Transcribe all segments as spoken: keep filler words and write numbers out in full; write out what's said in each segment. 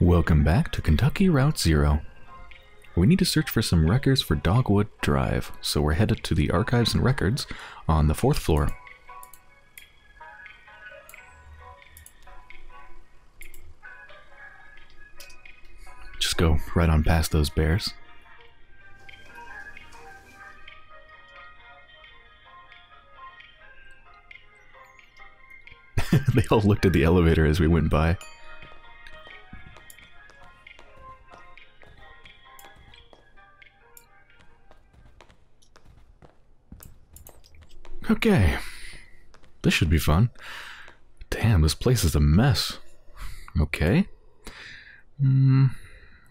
Welcome back to Kentucky Route Zero. We need to search for some records for Dogwood Drive, so we're headed to the Archives and Records on the fourth floor. Just go right on past those bears. They all looked at the elevator as we went by. Okay, this should be fun. Damn, this place is a mess. Okay. Mm,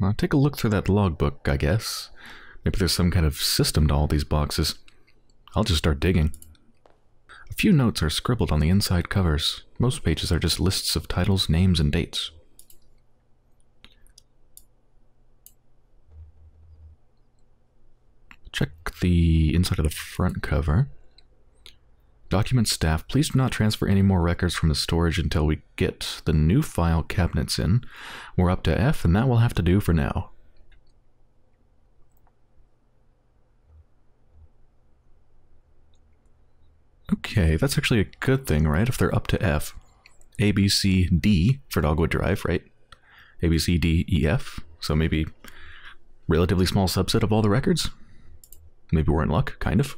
I'll take a look through that logbook, I guess. Maybe there's some kind of system to all these boxes. I'll just start digging. A few notes are scribbled on the inside covers. Most pages are just lists of titles, names, and dates. Check the inside of the front cover. Document staff, please do not transfer any more records from the storage until we get the new file cabinets in. We're up to F, and that will have to do for now. Okay, that's actually a good thing, right? If they're up to F. A, B, C, D for Dogwood Drive, right? A, B, C, D, E, F. So maybe relatively small subset of all the records? Maybe we're in luck, kind of.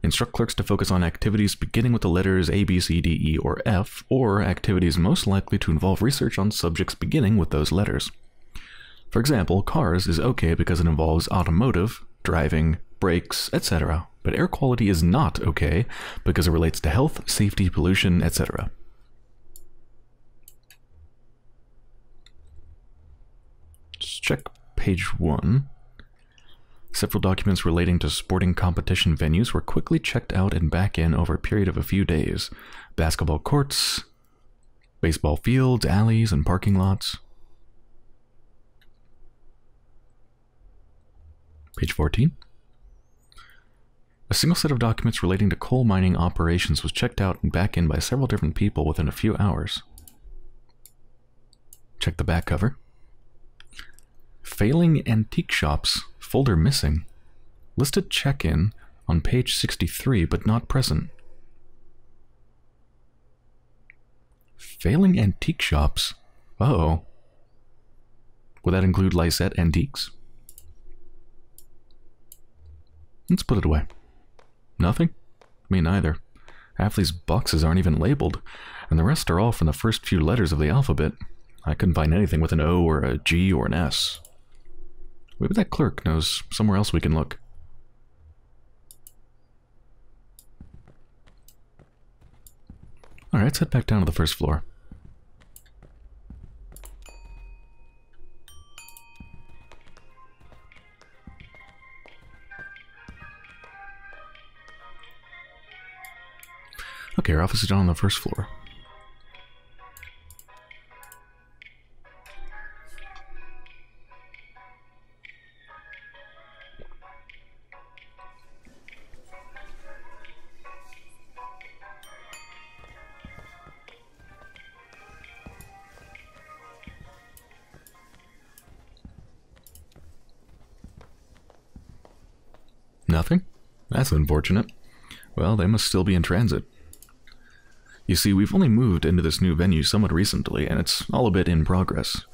Instruct clerks to focus on activities beginning with the letters A, B, C, D, E, or F, or activities most likely to involve research on subjects beginning with those letters. For example, cars is okay because it involves automotive, driving, brakes, et cetera, but air quality is not okay because it relates to health, safety, pollution, et cetera. Just check page one. Several documents relating to sporting competition venues were quickly checked out and back in over a period of a few days. Basketball courts, baseball fields, alleys, and parking lots. Page fourteen. A single set of documents relating to coal mining operations was checked out and back in by several different people within a few hours. Check the back cover. Failing antique shops. Folder missing. Listed check-in on page sixty-three, but not present. Failing antique shops? Uh-oh. Would that include Lysette Antiques? Let's put it away. Nothing? Me neither. Half these boxes aren't even labeled, and the rest are all from the first few letters of the alphabet. I couldn't find anything with an O or a G or an S. Maybe that clerk knows somewhere else we can look. Alright, let's head back down to the first floor. Okay, our office is down on the first floor. Nothing? That's unfortunate. Well, they must still be in transit. You see, we've only moved into this new venue somewhat recently, and it's all a bit in progress.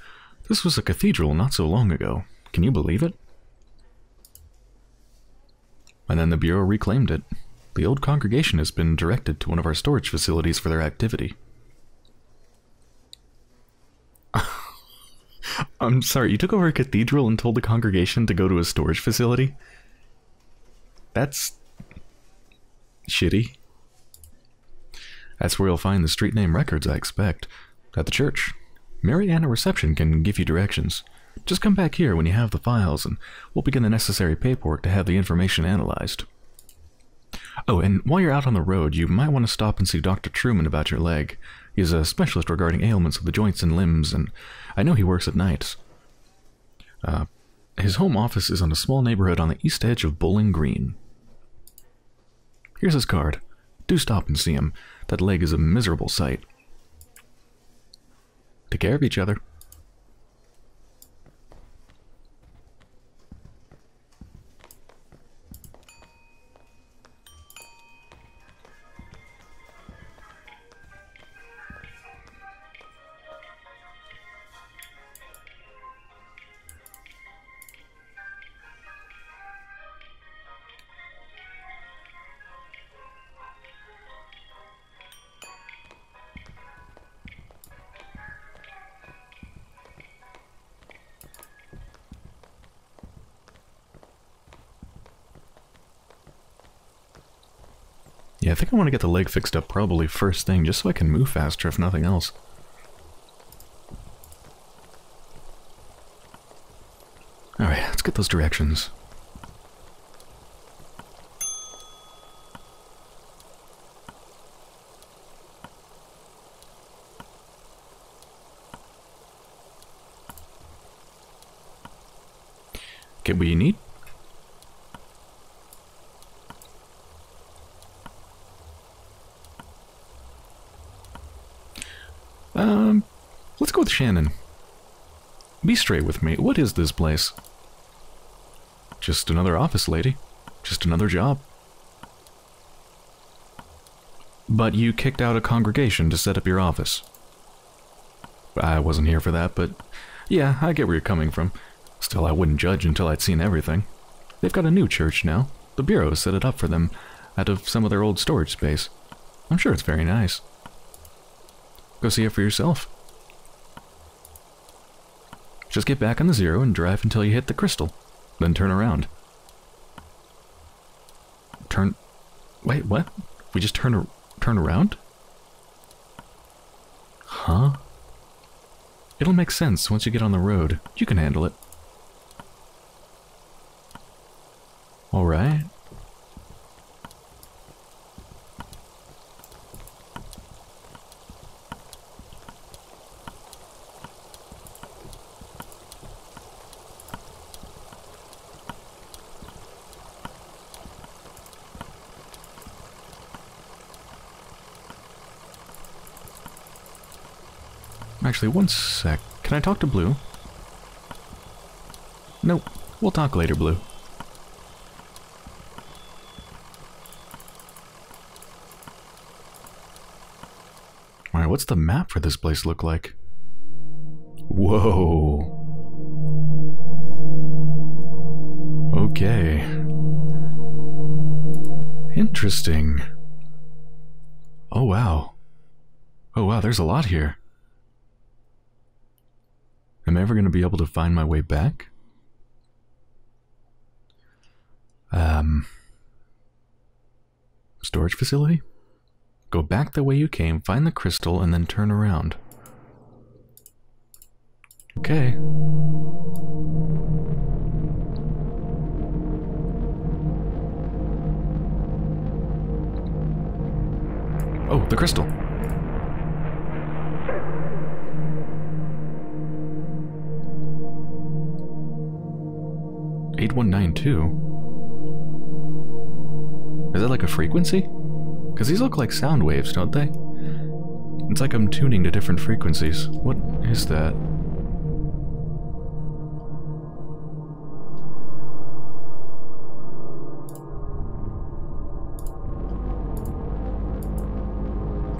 This was a cathedral not so long ago. Can you believe it? And then the Bureau reclaimed it. The old congregation has been directed to one of our storage facilities for their activity. I'm sorry, you took over a cathedral and told the congregation to go to a storage facility? That's shitty. That's where you'll find the street name records, I expect. At the church. Mariana Reception can give you directions. Just come back here when you have the files, and we'll begin the necessary paperwork to have the information analyzed. Oh, and while you're out on the road, you might want to stop and see Doctor Truman about your leg. He's a specialist regarding ailments of the joints and limbs, and I know he works at nights. Uh, his home office is on a small neighborhood on the east edge of Bowling Green. Here's his card. Do stop and see him. That leg is a miserable sight. Take care of each other. Yeah, I think I want to get the leg fixed up probably first thing, just so I can move faster, if nothing else. Alright, let's get those directions. Get what you need. Um, let's go with Shannon. Be straight with me. What is this place? Just another office lady. Just another job. But you kicked out a congregation to set up your office. I wasn't here for that, but yeah, I get where you're coming from. Still, I wouldn't judge until I'd seen everything. They've got a new church now. The Bureau set it up for them out of some of their old storage space. I'm sure it's very nice. Go see it for yourself. Just get back on the zero and drive until you hit the crystal. Then turn around. Turn... Wait, what? We just turn, turn around? Huh? It'll make sense once you get on the road. You can handle it. All right. Actually, one sec. Can I talk to Blue? Nope. We'll talk later, Blue. Alright, what's the map for this place look like? Whoa. Okay. Interesting. Oh, wow. Oh, wow, there's a lot here. Am I ever going to be able to find my way back? Um, storage facility? Go back the way you came, find the crystal, and then turn around. Okay. Oh, the crystal. eight one nine two. Is that like a frequency? Because these look like sound waves, don't they? It's like I'm tuning to different frequencies. What is that?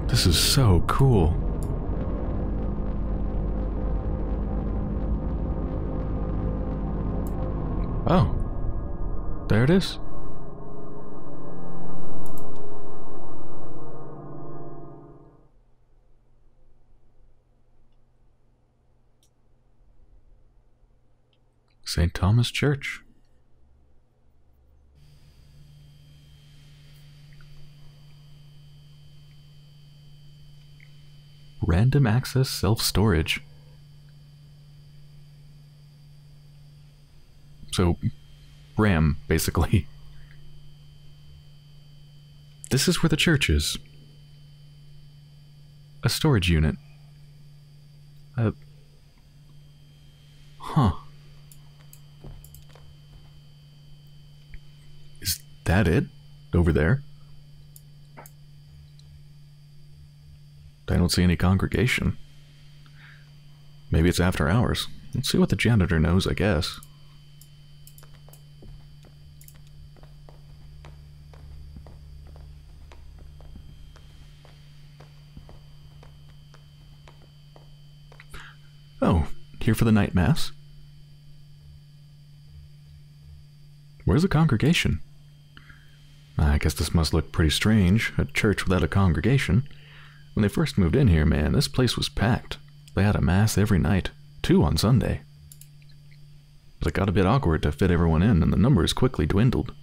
This is so cool. Oh, there it is. Saint Thomas Church. Random Access Self-Storage. So, RAM, basically. This is where the church is. A storage unit. Uh. Huh. Is that it? Over there? I don't see any congregation. Maybe it's after hours. Let's see what the janitor knows, I guess. Oh, here for the night mass? Where's the congregation? I guess this must look pretty strange, a church without a congregation. When they first moved in here, man, this place was packed. They had a mass every night, two on Sunday. But it got a bit awkward to fit everyone in, and the numbers quickly dwindled.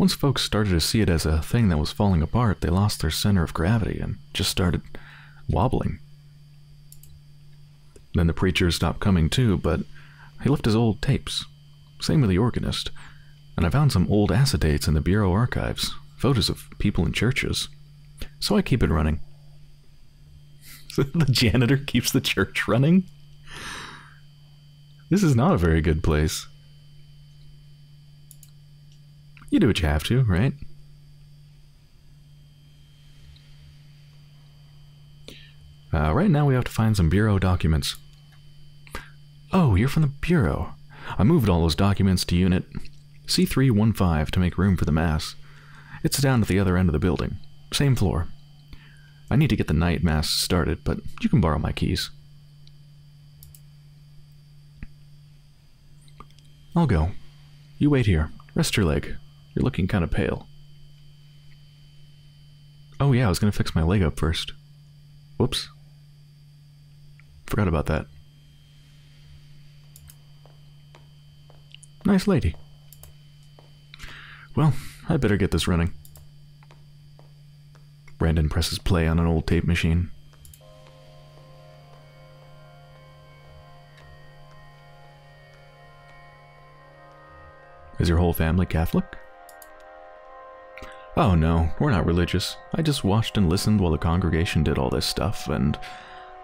Once folks started to see it as a thing that was falling apart, they lost their center of gravity and just started wobbling. Then the preacher stopped coming too, but he left his old tapes. Same with the organist. And I found some old acetates in the Bureau archives, photos of people in churches. So I keep it running. The janitor keeps the church running? This is not a very good place. You do what you have to, right? Uh, right now we have to find some Bureau documents. Oh, you're from the Bureau. I moved all those documents to Unit C three one five to make room for the mass. It's down at the other end of the building. Same floor. I need to get the night mass started, but you can borrow my keys. I'll go. You wait here. Rest your leg. You're looking kind of pale. Oh yeah, I was going to fix my leg up first. Whoops. Forgot about that. Nice lady. Well, I better get this running. Brandon presses play on an old tape machine. Is your whole family Catholic? Oh no, we're not religious. I just watched and listened while the congregation did all this stuff, and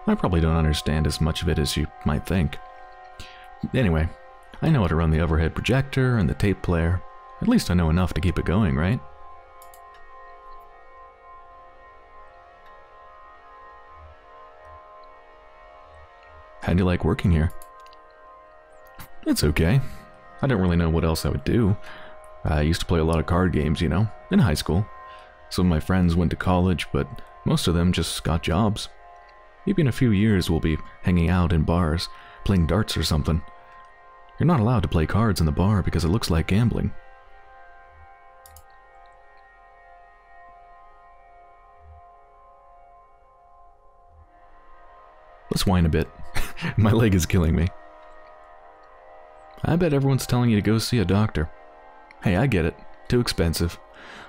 I probably don't understand as much of it as you might think. Anyway, I know how to run the overhead projector and the tape player. At least I know enough to keep it going, right? How do you like working here? It's okay. I don't really know what else I would do. I used to play a lot of card games, you know, in high school. Some of my friends went to college, but most of them just got jobs. Maybe in a few years we'll be hanging out in bars, playing darts or something. You're not allowed to play cards in the bar because it looks like gambling. Let's whine a bit. My leg is killing me. I bet everyone's telling you to go see a doctor. Hey, I get it. Too expensive.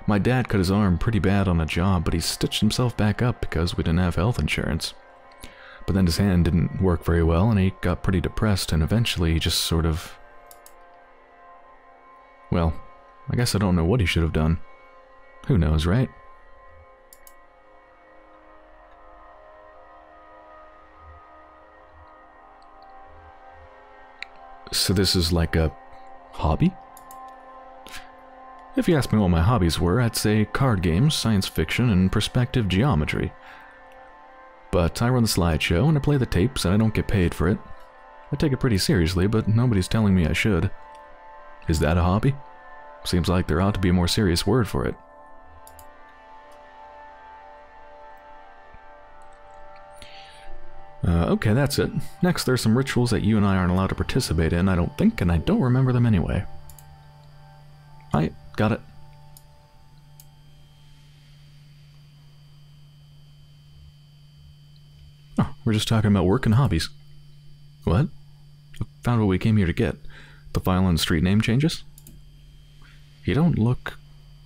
My dad cut his arm pretty bad on a job, but he stitched himself back up because we didn't have health insurance. But then his hand didn't work very well, and he got pretty depressed, and eventually he just sort of... Well, I guess I don't know what he should have done. Who knows, right? So this is like a hobby? If you asked me what my hobbies were, I'd say card games, science fiction, and perspective geometry. But I run the slideshow, and I play the tapes, and I don't get paid for it. I take it pretty seriously, but nobody's telling me I should. Is that a hobby? Seems like there ought to be a more serious word for it. Uh, okay, that's it. Next, there's some rituals that you and I aren't allowed to participate in, I don't think, and I don't remember them anyway. I got it. Oh, we're just talking about work and hobbies. What? I found what we came here to get. The file on street name changes? You don't look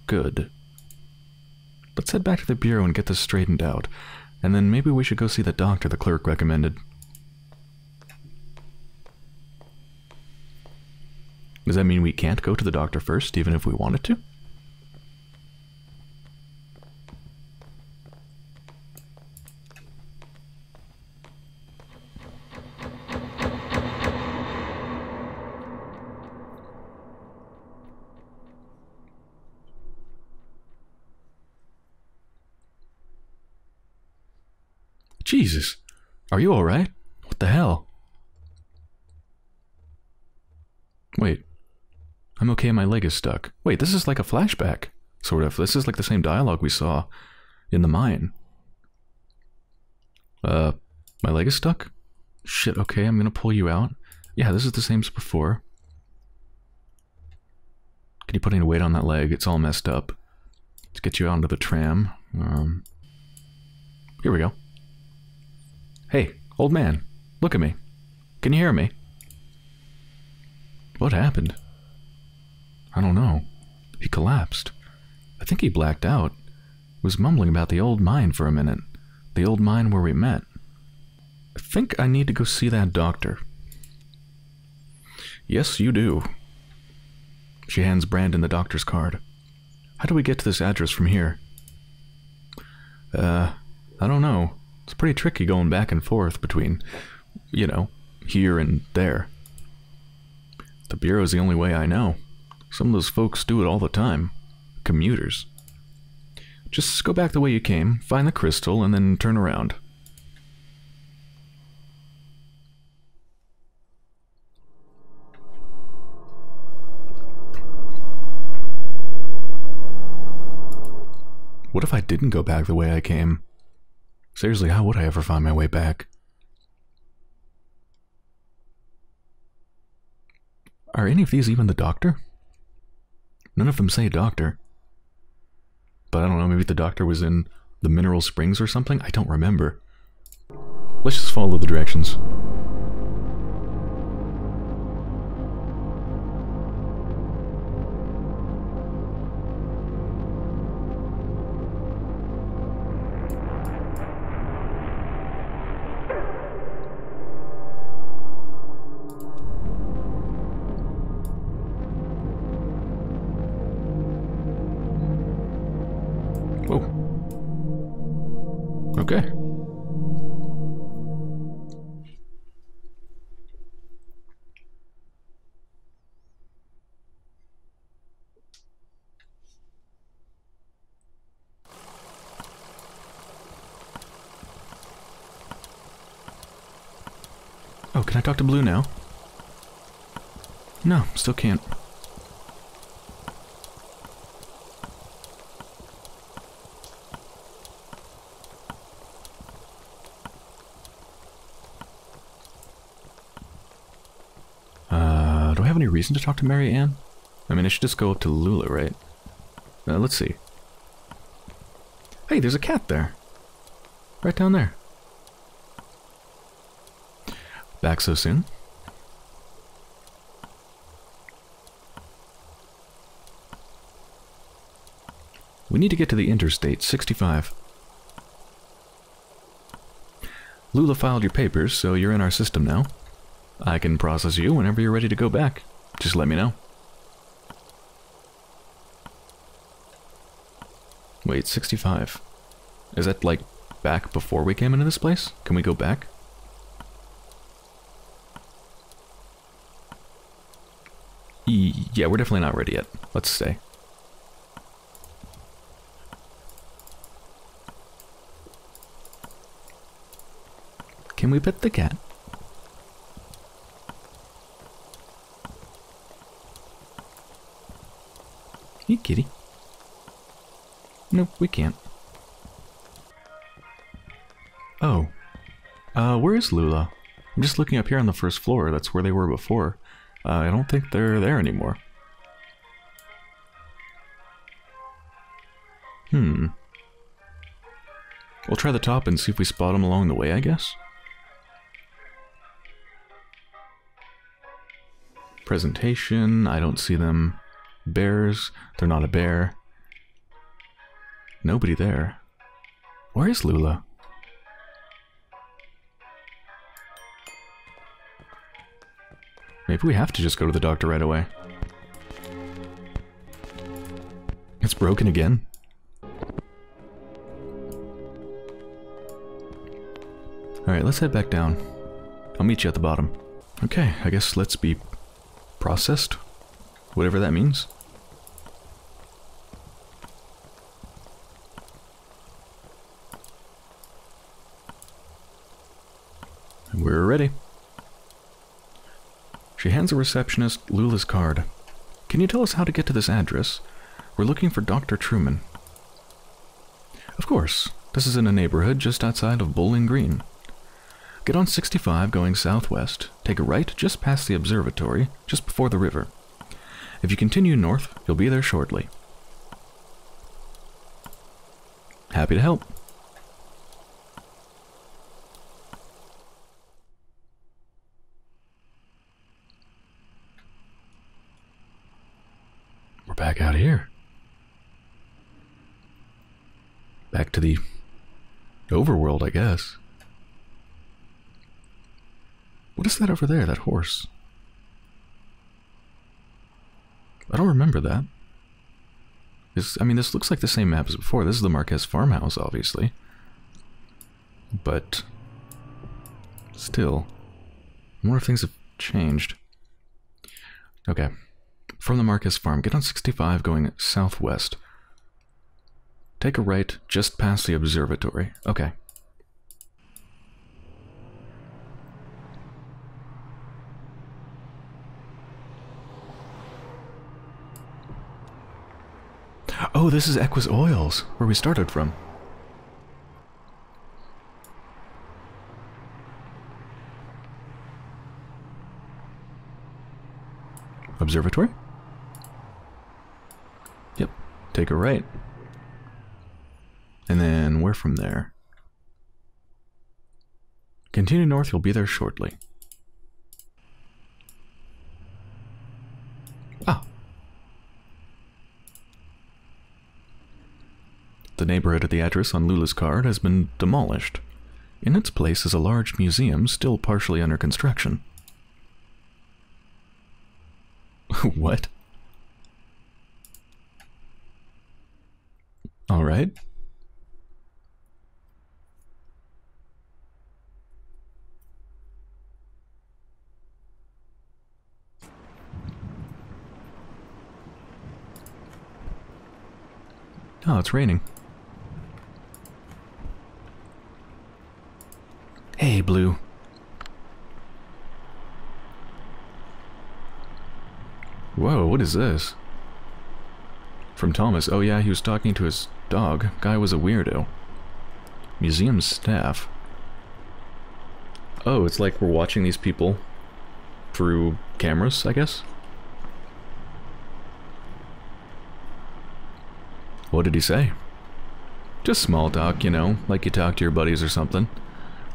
good. Let's head back to the Bureau and get this straightened out. And then maybe we should go see the doctor the clerk recommended. Does that mean we can't go to the doctor first, even if we wanted to? Jesus, are you alright? What the hell? Wait, I'm okay, my leg is stuck. Wait, this is like a flashback, sort of. This is like the same dialogue we saw in the mine. Uh, my leg is stuck? Shit, okay, I'm gonna pull you out. Yeah, this is the same as before. Can you put any weight on that leg? It's all messed up. Let's get you out into the tram. Um, here we go. Hey, old man, look at me. Can you hear me? What happened? I don't know. He collapsed. I think he blacked out. Was mumbling about the old mine for a minute. The old mine where we met. I think I need to go see that doctor. Yes, you do. She hands Brandon the doctor's card. How do we get to this address from here? Uh, I don't know. It's pretty tricky going back and forth between, you know, here and there. The bureau's the only way I know. Some of those folks do it all the time. Commuters. Just go back the way you came, find the crystal, and then turn around. What if I didn't go back the way I came? Seriously, how would I ever find my way back? Are any of these even the doctor? None of them say doctor. But I don't know, maybe the doctor was in the mineral springs or something? I don't remember. Let's just follow the directions. Okay. Oh, can I talk to Blue now? No, still can't. Reason to talk to Mary Ann? I mean, I should just go up to Lula, right? Uh, let's see. Hey, there's a cat there. Right down there. Back so soon? We need to get to the interstate, sixty-five. Lula filed your papers, so you're in our system now. I can process you whenever you're ready to go back. Just let me know. Wait, sixty-five. Is that, like, back before we came into this place? Can we go back? E- yeah, we're definitely not ready yet. Let's stay. Can we pet the cat? Hey, kitty. Nope, we can't. Oh. Uh, where is Lula? I'm just looking up here on the first floor. That's where they were before. Uh, I don't think they're there anymore. Hmm. We'll try the top and see if we spot them along the way, I guess. Presentation. I don't see them. Bears. They're not a bear. Nobody there. Where is Lula? Maybe we have to just go to the doctor right away. It's broken again. Alright, let's head back down. I'll meet you at the bottom. Okay, I guess let's be processed. Whatever that means. And we're ready. She hands the receptionist Lula's card. Can you tell us how to get to this address? We're looking for Doctor Truman. Of course. This is in a neighborhood just outside of Bowling Green. Get on sixty-five going southwest. Take a right just past the observatory, just before the river. If you continue north, you'll be there shortly. Happy to help. We're back out here. back to the overworld, I guess. What is that over there, that horse? I don't remember that. This, I mean, this looks like the same map as before. This is the Marquez farmhouse, obviously. But still, I wonder if things have changed. Okay. From the Marquez farm, get on sixty-five going southwest. Take a right just past the observatory. Okay. Oh, this is Equus Oils, where we started from. Observatory? Yep. Take a right. And then where from there? Continue north, you'll be there shortly. Ah. The neighborhood of the address on Lula's card has been demolished. In its place is a large museum still partially under construction. What? All right. Oh, it's raining. Hey, Blue. Whoa, what is this? From Thomas. Oh yeah, he was talking to his dog. Guy was a weirdo. Museum staff. Oh, it's like we're watching these people through cameras, I guess? What did he say? Just small talk, you know, like you talk to your buddies or something.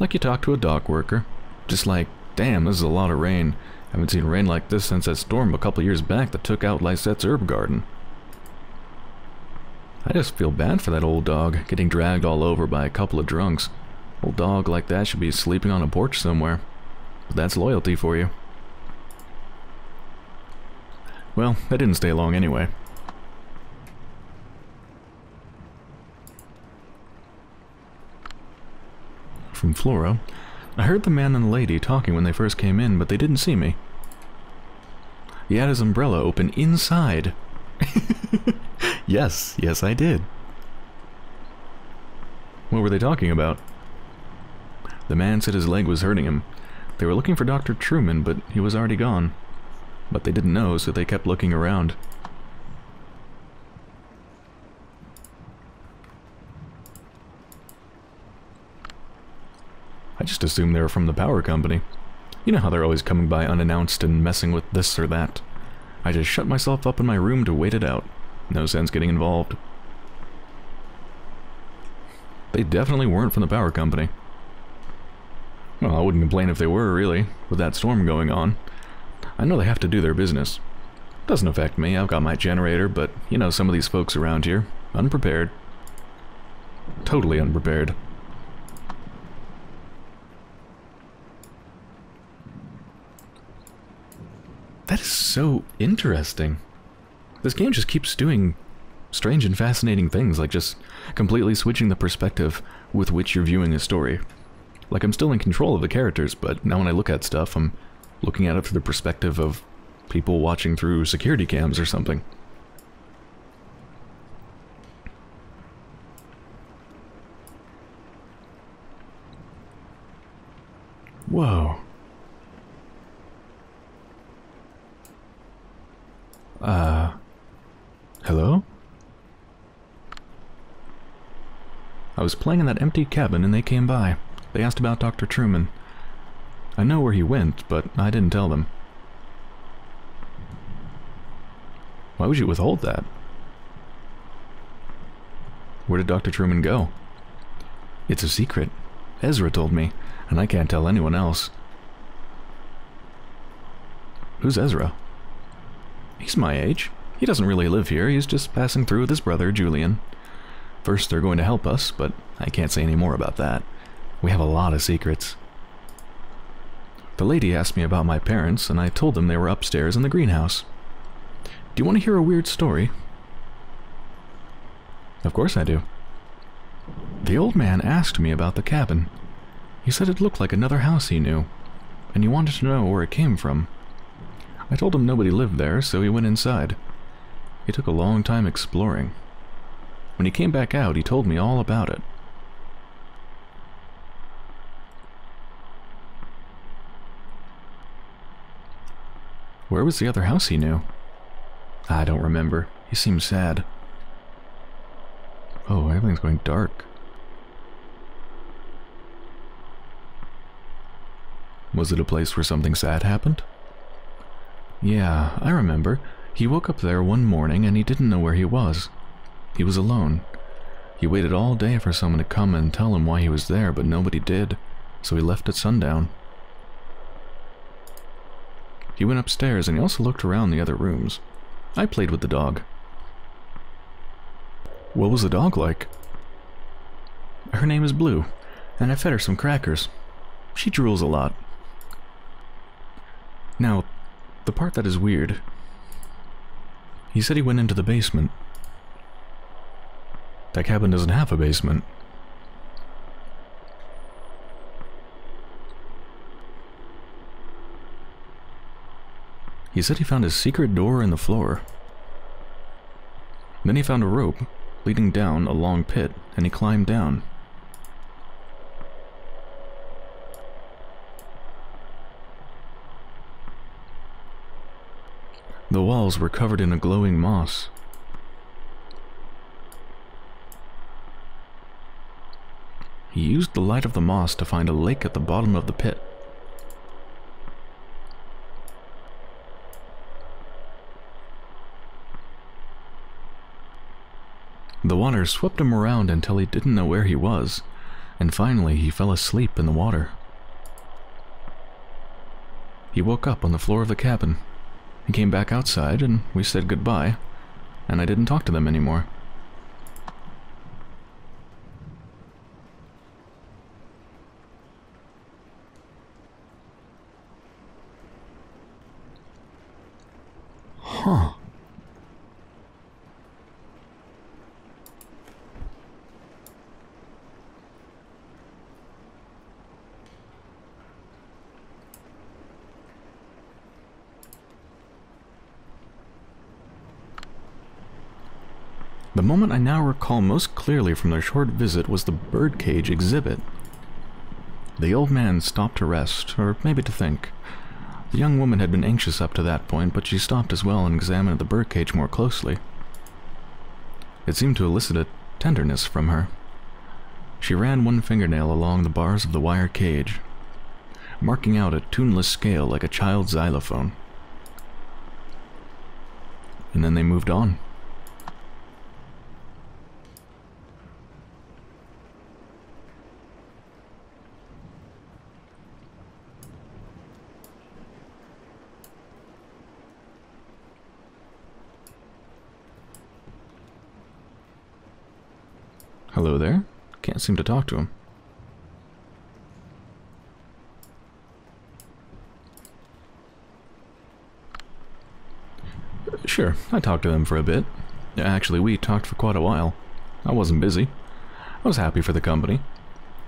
Like you talk to a dock worker. Just like, damn, this is a lot of rain. I haven't seen rain like this since that storm a couple years back that took out Lysette's herb garden. I just feel bad for that old dog, getting dragged all over by a couple of drunks. Old dog like that should be sleeping on a porch somewhere. But that's loyalty for you. Well, that didn't stay long anyway. From Flora. I heard the man and lady talking when they first came in, but they didn't see me. He had his umbrella open inside. Yes, yes I did. What were they talking about? The man said his leg was hurting him. They were looking for Doctor Truman, but he was already gone. But they didn't know, so they kept looking around. I just assumed they were from the power company. You know how they're always coming by unannounced and messing with this or that. I just shut myself up in my room to wait it out. No sense getting involved. They definitely weren't from the power company. Well, I wouldn't complain if they were, really, with that storm going on. I know they have to do their business. Doesn't affect me, I've got my generator, but you know some of these folks around here. Unprepared. Totally unprepared. That is so interesting. This game just keeps doing strange and fascinating things, like just completely switching the perspective with which you're viewing a story. Like, I'm still in control of the characters, but now when I look at stuff, I'm looking at it through the perspective of people watching through security cams or something. Whoa. Uh, hello? I was playing in that empty cabin and they came by. They asked about Doctor Truman. I know where he went, but I didn't tell them. Why would you withhold that? Where did Doctor Truman go? It's a secret. Ezra told me, and I can't tell anyone else. Who's Ezra? He's my age. He doesn't really live here, he's just passing through with his brother, Julian. First, they're going to help us, but I can't say any more about that. We have a lot of secrets. The lady asked me about my parents, and I told them they were upstairs in the greenhouse. Do you want to hear a weird story? Of course I do. The old man asked me about the cabin. He said it looked like another house he knew, and he wanted to know where it came from. I told him nobody lived there, so he went inside. He took a long time exploring. When he came back out, he told me all about it. Where was the other house he knew? I don't remember. He seemed sad. Oh, everything's going dark. Was it a place where something sad happened? Yeah, I remember. He woke up there one morning and he didn't know where he was. He was alone. He waited all day for someone to come and tell him why he was there, but nobody did, so he left at sundown. He went upstairs and he also looked around the other rooms. I played with the dog. What was the dog like? Her name is Blue, and I fed her some crackers. She drools a lot. Now, the part that is weird. He said he went into the basement. That cabin doesn't have a basement. He said he found a secret door in the floor. Then he found a rope leading down a long pit, and he climbed down. The walls were covered in a glowing moss. He used the light of the moss to find a lake at the bottom of the pit. The water swept him around until he didn't know where he was, and finally he fell asleep in the water. He woke up on the floor of the cabin. He came back outside and we said goodbye, and I didn't talk to them anymore. Huh. The moment I now recall most clearly from their short visit was the birdcage exhibit. The old man stopped to rest, or maybe to think. The young woman had been anxious up to that point, but she stopped as well and examined the birdcage more closely. It seemed to elicit a tenderness from her. She ran one fingernail along the bars of the wire cage, marking out a tuneless scale like a child's xylophone. And then they moved on. Hello there? Can't seem to talk to him. Sure, I talked to them for a bit. Actually, we talked for quite a while. I wasn't busy. I was happy for the company.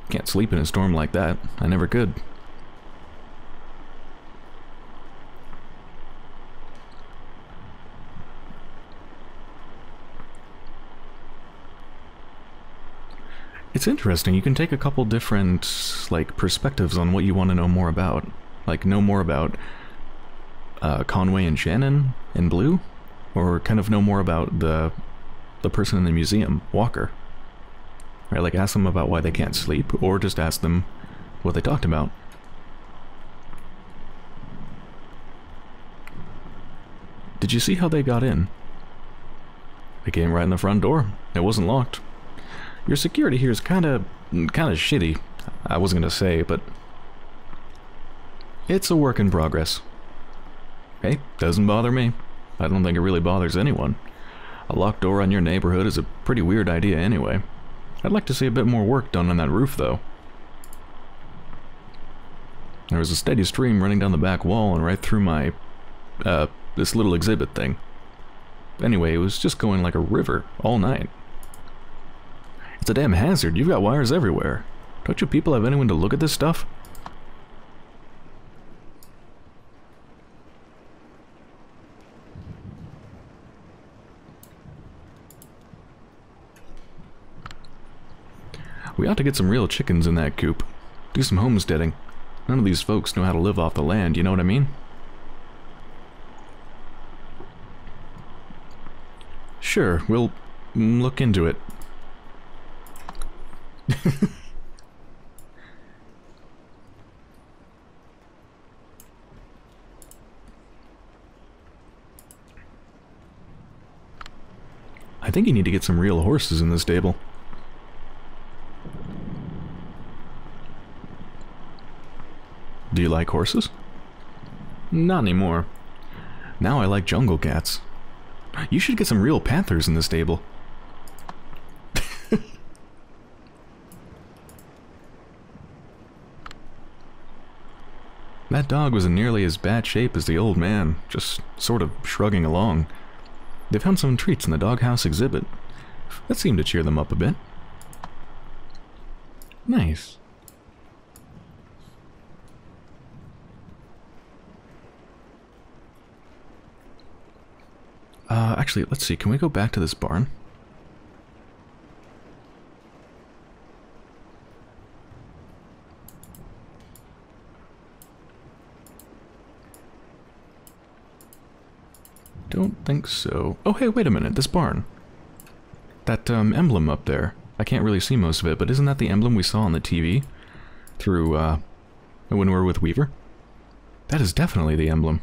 Can't sleep in a storm like that. I never could. It's interesting, you can take a couple different, like, perspectives on what you want to know more about. Like, know more about uh, Conway and Shannon and Blue, or kind of know more about the the person in the museum, Walker. Right, like, ask them about why they can't sleep, or just ask them what they talked about. Did you see how they got in? They came right in the front door. It wasn't locked. Your security here is kind of, kind of shitty. I wasn't going to say, but it's a work in progress. Hey, doesn't bother me. I don't think it really bothers anyone. A locked door on your neighborhood is a pretty weird idea anyway. I'd like to see a bit more work done on that roof, though. There was a steady stream running down the back wall and right through my, uh, this little exhibit thing. Anyway, it was just going like a river all night. It's a damn hazard. You've got wires everywhere. Don't you people have anyone to look at this stuff? We ought to get some real chickens in that coop. Do some homesteading. None of these folks know how to live off the land, you know what I mean? Sure, we'll look into it. I think you need to get some real horses in this stable. Do you like horses? Not anymore. Now I like jungle cats. You should get some real panthers in the stable. That dog was in nearly as bad shape as the old man, just sort of shrugging along. They found some treats in the doghouse exhibit. That seemed to cheer them up a bit. Nice. Uh, actually, let's see, can we go back to this barn? Don't think so. Oh, hey, wait a minute, this barn. That, um, emblem up there. I can't really see most of it, but isn't that the emblem we saw on the T V? Through, uh, when we were with Weaver? That is definitely the emblem.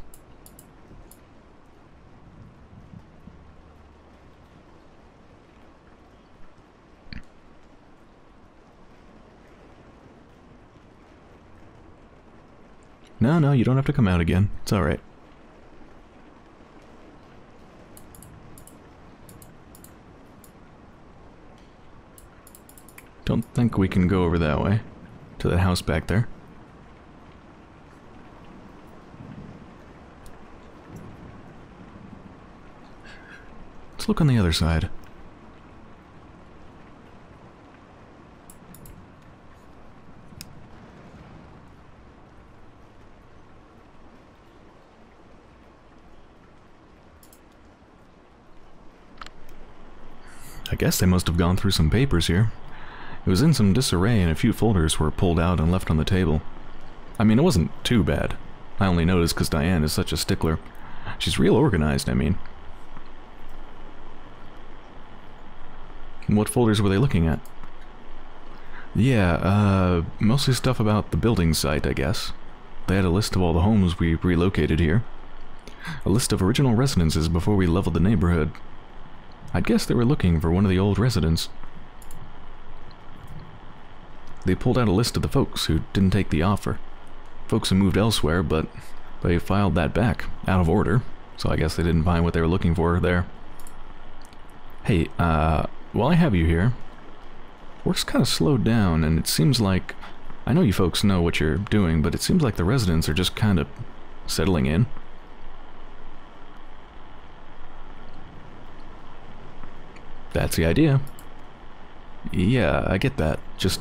No, no, you don't have to come out again. It's alright. Don't think we can go over that way. To that house back there. Let's look on the other side. I guess they must have gone through some papers here. It was in some disarray and a few folders were pulled out and left on the table. I mean, it wasn't too bad. I only noticed because Diane is such a stickler. She's real organized, I mean. And what folders were they looking at? Yeah, uh, mostly stuff about the building site, I guess. They had a list of all the homes we relocated here. A list of original residences before we leveled the neighborhood. I'd guess they were looking for one of the old residents. They pulled out a list of the folks who didn't take the offer. Folks who moved elsewhere, but they filed that back, out of order, so I guess they didn't find what they were looking for there. Hey, uh, while I have you here, work's kind of slowed down, and it seems like... I know you folks know what you're doing, but it seems like the residents are just kind of settling in. That's the idea. Yeah, I get that. Just,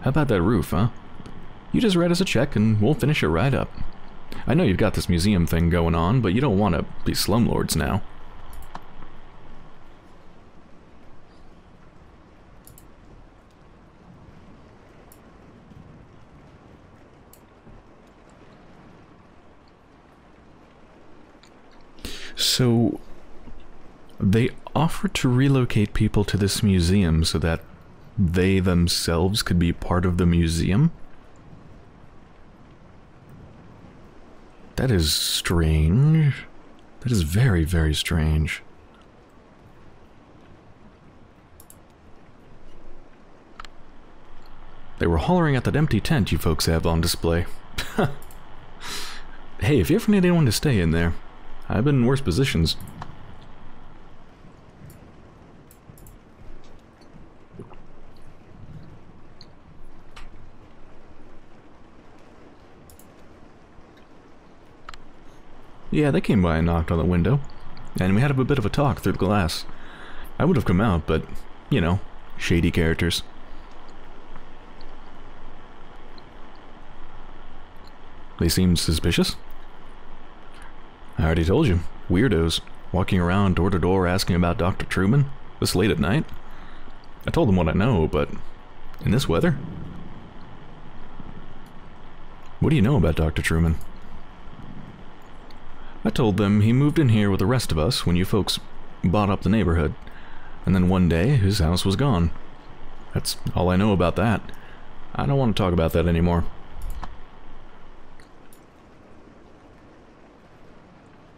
how about that roof, huh? You just write us a check and we'll finish it right up. I know you've got this museum thing going on, but you don't want to be slumlords now. So... they offered to relocate people to this museum so that they themselves could be part of the museum? That is strange. That is very, very strange. They were hollering at that empty tent you folks have on display. Hey, if you ever need anyone to stay in there, I've been in worse positions. Yeah, they came by and knocked on the window, and we had a bit of a talk through the glass. I would have come out, but, you know, shady characters. They seemed suspicious. I already told you, weirdos, walking around door to door asking about Doctor Truman, this late at night. I told them what I know, but in this weather? What do you know about Doctor Truman? I told them he moved in here with the rest of us when you folks bought up the neighborhood, and then one day his house was gone. That's all I know about that. I don't want to talk about that anymore.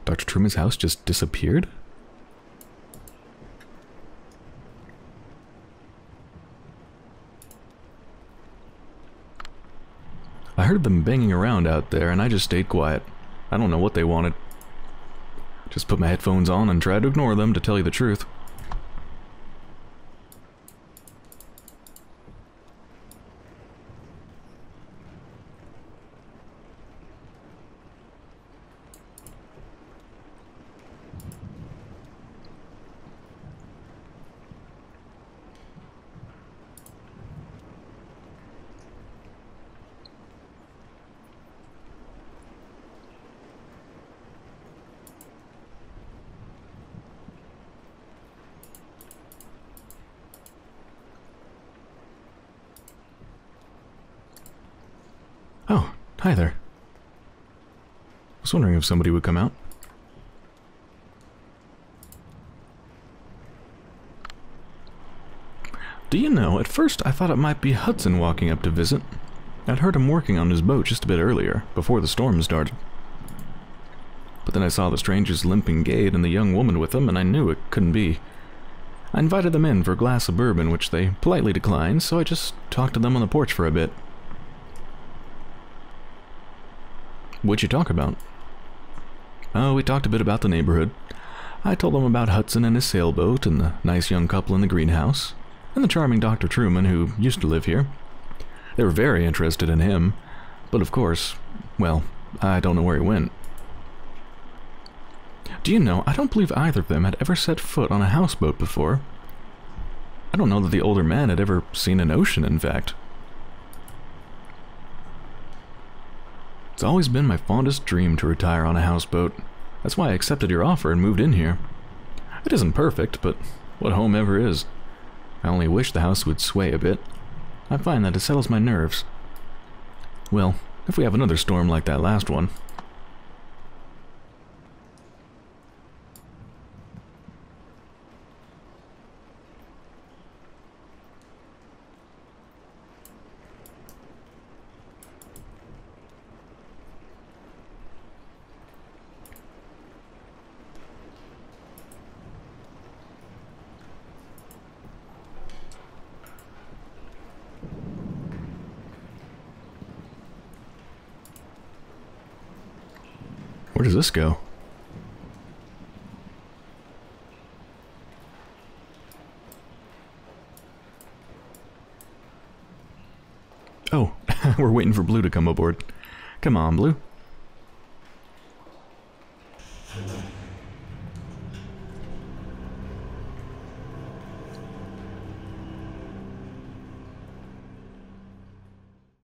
Doctor Truman's house just disappeared? I heard them banging around out there and I just stayed quiet. I don't know what they wanted. Just put my headphones on and tried to ignore them, to tell you the truth. Oh, hi there. I was wondering if somebody would come out. Do you know, at first I thought it might be Hudson walking up to visit. I'd heard him working on his boat just a bit earlier, before the storm started. But then I saw the stranger's limping gait and the young woman with him, and I knew it couldn't be. I invited them in for a glass of bourbon, which they politely declined, so I just talked to them on the porch for a bit. What'd you talk about? Oh, we talked a bit about the neighborhood. I told them about Hudson and his sailboat, and the nice young couple in the greenhouse, and the charming Doctor Truman who used to live here. They were very interested in him, but of course, well, I don't know where he went. Do you know, I don't believe either of them had ever set foot on a houseboat before. I don't know that the older man had ever seen an ocean, in fact. It's always been my fondest dream to retire on a houseboat. That's why I accepted your offer and moved in here. It isn't perfect, but what home ever is. I only wish the house would sway a bit. I find that it settles my nerves. Well, if we have another storm like that last one. Where does this go? Oh, we're waiting for Blue to come aboard. Come on, Blue.